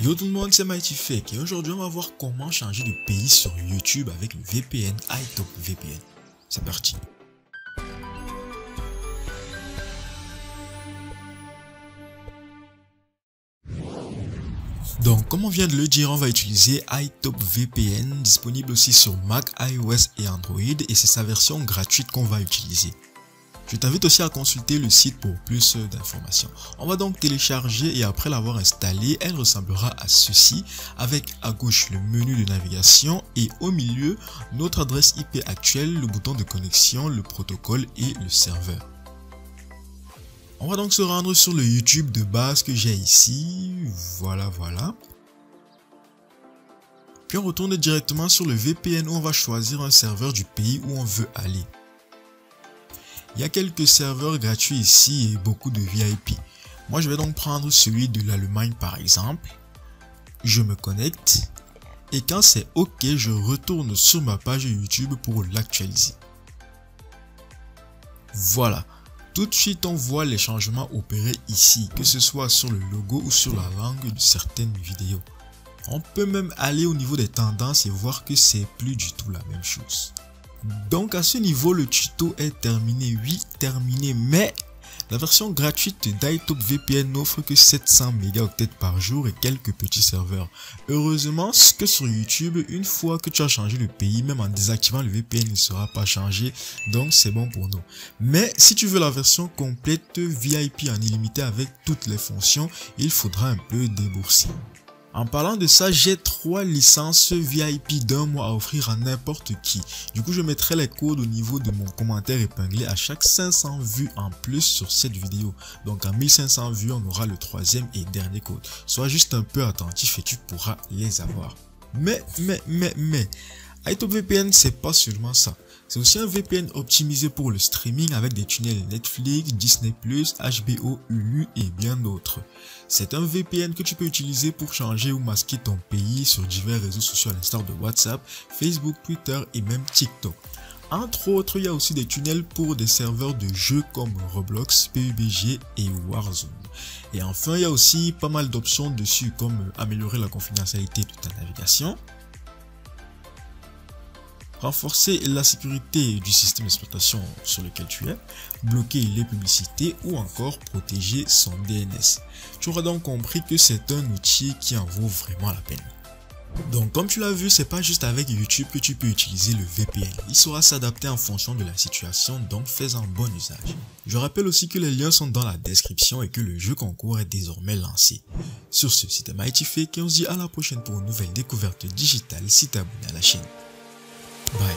Yo tout le monde, c'est Mighty Fake et aujourd'hui on va voir comment changer de pays sur YouTube avec le VPN iTop VPN. C'est parti. Donc comme on vient de le dire, on va utiliser iTop VPN, disponible aussi sur Mac, iOS et Android, et c'est sa version gratuite qu'on va utiliser. Je t'invite aussi à consulter le site pour plus d'informations. On va donc télécharger et après l'avoir installée, elle ressemblera à ceci, avec à gauche le menu de navigation et au milieu notre adresse IP actuelle, le bouton de connexion, le protocole et le serveur. On va donc se rendre sur le YouTube de base que j'ai ici, voilà. Puis on retourne directement sur le VPN où on va choisir un serveur du pays où on veut aller. Il y a quelques serveurs gratuits ici et beaucoup de VIP. Moi je vais donc prendre celui de l'Allemagne par exemple. Je me connecte et quand c'est OK, je retourne sur ma page YouTube pour l'actualiser. Voilà, tout de suite on voit les changements opérés ici, que ce soit sur le logo ou sur la langue de certaines vidéos. On peut même aller au niveau des tendances et voir que c'est plus du tout la même chose. Donc à ce niveau, le tuto est terminé, oui terminé, mais la version gratuite d'iTop VPN n'offre que 700 mégaoctets par jour et quelques petits serveurs. Heureusement que sur YouTube, une fois que tu as changé le pays, même en désactivant le VPN, il ne sera pas changé, donc c'est bon pour nous. Mais si tu veux la version complète VIP en illimité avec toutes les fonctions, il faudra un peu débourser. En parlant de ça, j'ai 3 licences VIP d'un mois à offrir à n'importe qui. Du coup, je mettrai les codes au niveau de mon commentaire épinglé à chaque 500 vues en plus sur cette vidéo. Donc à 1500 vues, on aura le troisième et dernier code. Sois juste un peu attentif et tu pourras les avoir. Mais, iTop VPN, c'est pas seulement ça. C'est aussi un VPN optimisé pour le streaming avec des tunnels Netflix, Disney+, HBO, Hulu et bien d'autres. C'est un VPN que tu peux utiliser pour changer ou masquer ton pays sur divers réseaux sociaux à l'instar de WhatsApp, Facebook, Twitter et même TikTok. Entre autres, il y a aussi des tunnels pour des serveurs de jeux comme Roblox, PUBG et Warzone. Et enfin, il y a aussi pas mal d'options dessus comme améliorer la confidentialité de ta navigation, renforcer la sécurité du système d'exploitation sur lequel tu es, bloquer les publicités ou encore protéger son DNS. Tu auras donc compris que c'est un outil qui en vaut vraiment la peine. Donc comme tu l'as vu, c'est pas juste avec YouTube que tu peux utiliser le VPN. Il saura s'adapter en fonction de la situation, donc fais-en bon usage. Je rappelle aussi que les liens sont dans la description et que le jeu concours est désormais lancé. Sur ce, c'était Mighty Fake et on se dit à la prochaine pour une nouvelle découverte digitale si t'es abonné à la chaîne. Bye.